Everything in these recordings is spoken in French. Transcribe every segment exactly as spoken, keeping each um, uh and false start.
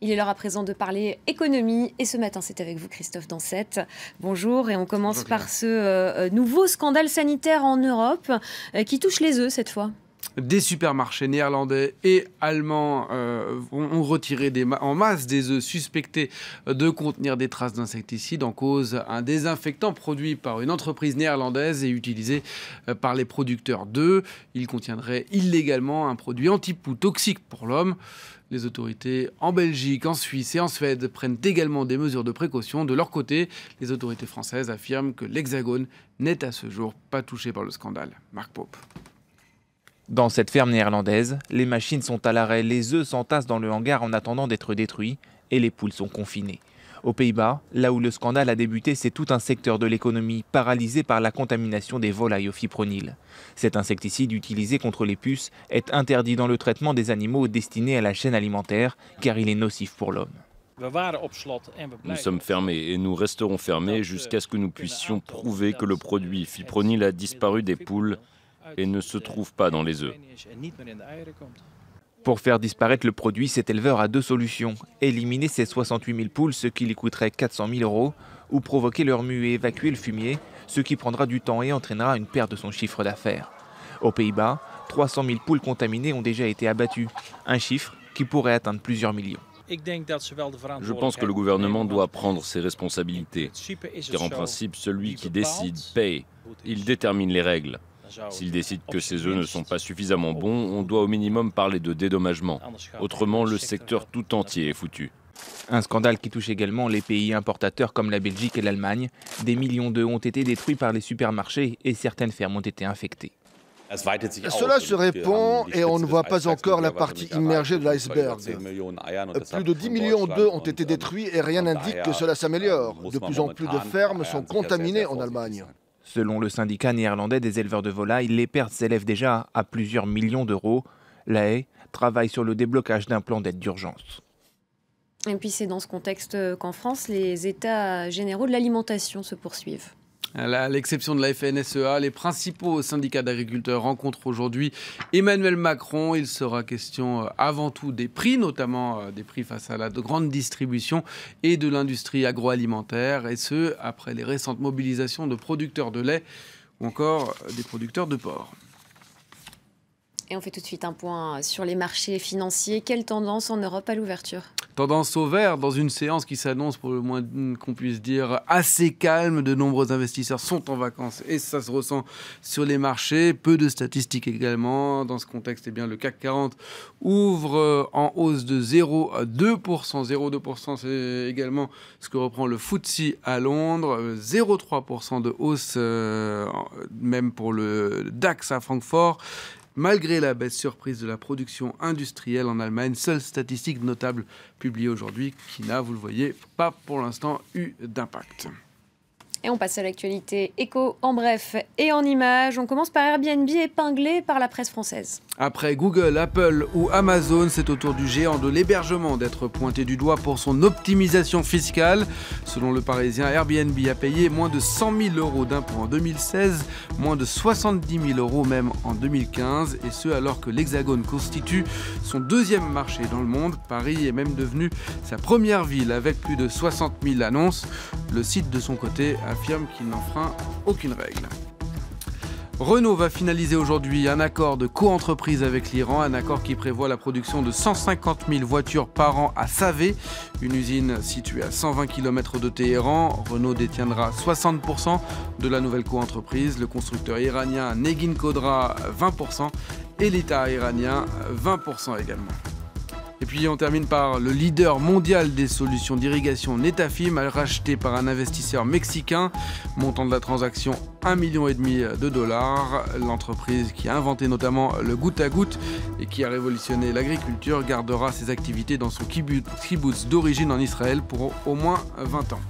Il est l'heure à présent de parler économie et ce matin c'est avec vous Christophe Dancette. Bonjour et on commence Bonjour, par ce euh, nouveau scandale sanitaire en Europe euh, qui touche les œufs cette fois. Des supermarchés néerlandais et allemands euh, ont retiré des ma en masse des œufs suspectés de contenir des traces d'insecticides en cause un désinfectant produit par une entreprise néerlandaise et utilisé euh, par les producteurs d'œufs. Il contiendrait illégalement un produit anti-poux toxique pour l'homme. Les autorités en Belgique, en Suisse et en Suède prennent également des mesures de précaution. De leur côté, les autorités françaises affirment que l'Hexagone n'est à ce jour pas touché par le scandale. Marc Pope. Dans cette ferme néerlandaise, les machines sont à l'arrêt, les œufs s'entassent dans le hangar en attendant d'être détruits et les poules sont confinées. Aux Pays-Bas, là où le scandale a débuté, c'est tout un secteur de l'économie paralysé par la contamination des volailles au fipronil. Cet insecticide utilisé contre les puces est interdit dans le traitement des animaux destinés à la chaîne alimentaire car il est nocif pour l'homme. Nous sommes fermés et nous resterons fermés jusqu'à ce que nous puissions prouver que le produit fipronil a disparu des poules et ne se trouve pas dans les œufs. Pour faire disparaître le produit, cet éleveur a deux solutions. Éliminer ses soixante-huit mille poules, ce qui lui coûterait quatre cent mille euros, ou provoquer leur mue et évacuer le fumier, ce qui prendra du temps et entraînera une perte de son chiffre d'affaires. Aux Pays-Bas, trois cent mille poules contaminées ont déjà été abattues, un chiffre qui pourrait atteindre plusieurs millions. Je pense que le gouvernement doit prendre ses responsabilités, car en principe, celui qui décide paye, il détermine les règles. S'ils décident que ces œufs ne sont pas suffisamment bons, on doit au minimum parler de dédommagement. Autrement, le secteur tout entier est foutu. Un scandale qui touche également les pays importateurs comme la Belgique et l'Allemagne. Des millions d'œufs ont été détruits par les supermarchés et certaines fermes ont été infectées. Cela se répand et on ne voit pas encore la partie immergée de l'iceberg. Plus de dix millions d'œufs ont été détruits et rien n'indique que cela s'améliore. De plus en plus de fermes sont contaminées en Allemagne. Selon le syndicat néerlandais des éleveurs de volailles, les pertes s'élèvent déjà à plusieurs millions d'euros. La Haye travaille sur le déblocage d'un plan d'aide d'urgence. Et puis c'est dans ce contexte qu'en France, les états généraux de l'alimentation se poursuivent. À l'exception de la F N S E A, les principaux syndicats d'agriculteurs rencontrent aujourd'hui Emmanuel Macron. Il sera question avant tout des prix, notamment des prix face à la grande distribution et de l'industrie agroalimentaire. Et ce, après les récentes mobilisations de producteurs de lait ou encore des producteurs de porc. Et on fait tout de suite un point sur les marchés financiers. Quelle tendance en Europe à l'ouverture ? Tendance au vert dans une séance qui s'annonce pour le moins qu'on puisse dire assez calme. De nombreux investisseurs sont en vacances et ça se ressent sur les marchés. Peu de statistiques également. Dans ce contexte, eh bien, le C A C quarante ouvre en hausse de zéro virgule deux pour cent. zéro virgule deux pour cent, c'est également ce que reprend le F T S E à Londres. zéro virgule trois pour cent de hausse euh, même pour le DAX à Francfort. Malgré la baisse surprise de la production industrielle en Allemagne, seule statistique notable publiée aujourd'hui qui n'a, vous le voyez, pas pour l'instant eu d'impact. Et on passe à l'actualité éco en bref et en images. On commence par Airbnb épinglé par la presse française. Après Google, Apple ou Amazon, c'est au tour du géant de l'hébergement d'être pointé du doigt pour son optimisation fiscale. Selon le Parisien, Airbnb a payé moins de cent mille euros d'impôts en deux mille seize, moins de soixante-dix mille euros même en deux mille quinze. Et ce, alors que l'Hexagone constitue son deuxième marché dans le monde. Paris est même devenu sa première ville avec plus de soixante mille annonces. Le site, de son côté, affirme qu'il n'enfreint aucune règle. Renault va finaliser aujourd'hui un accord de co-entreprise avec l'Iran, un accord qui prévoit la production de cent cinquante mille voitures par an à Savé, une usine située à cent vingt kilomètres de Téhéran. Renault détiendra soixante pour cent de la nouvelle co-entreprise, le constructeur iranien Negin Khodra vingt pour cent et l'État iranien vingt pour cent également. Et puis on termine par le leader mondial des solutions d'irrigation Netafim, racheté par un investisseur mexicain. Montant de la transaction un virgule cinq million de dollars. L'entreprise qui a inventé notamment le goutte à goutte et qui a révolutionné l'agriculture gardera ses activités dans son kibbutz d'origine en Israël pour au moins vingt ans.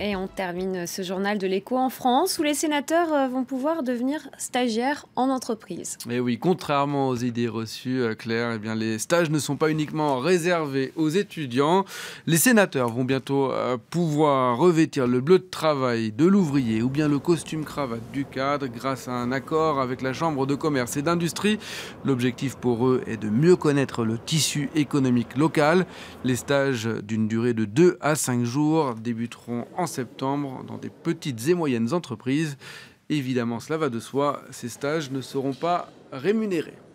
Et on termine ce journal de l'écho en France où les sénateurs vont pouvoir devenir stagiaires en entreprise. Et oui, contrairement aux idées reçues, Claire, eh bien, les stages ne sont pas uniquement réservés aux étudiants. Les sénateurs vont bientôt pouvoir revêtir le bleu de travail de l'ouvrier ou bien le costume cravate du cadre grâce à un accord avec la Chambre de commerce et d'industrie. L'objectif pour eux est de mieux connaître le tissu économique local. Les stages d'une durée de deux à cinq jours débuteront en septembre dans des petites et moyennes entreprises. Évidemment, cela va de soi, ces stages ne seront pas rémunérés.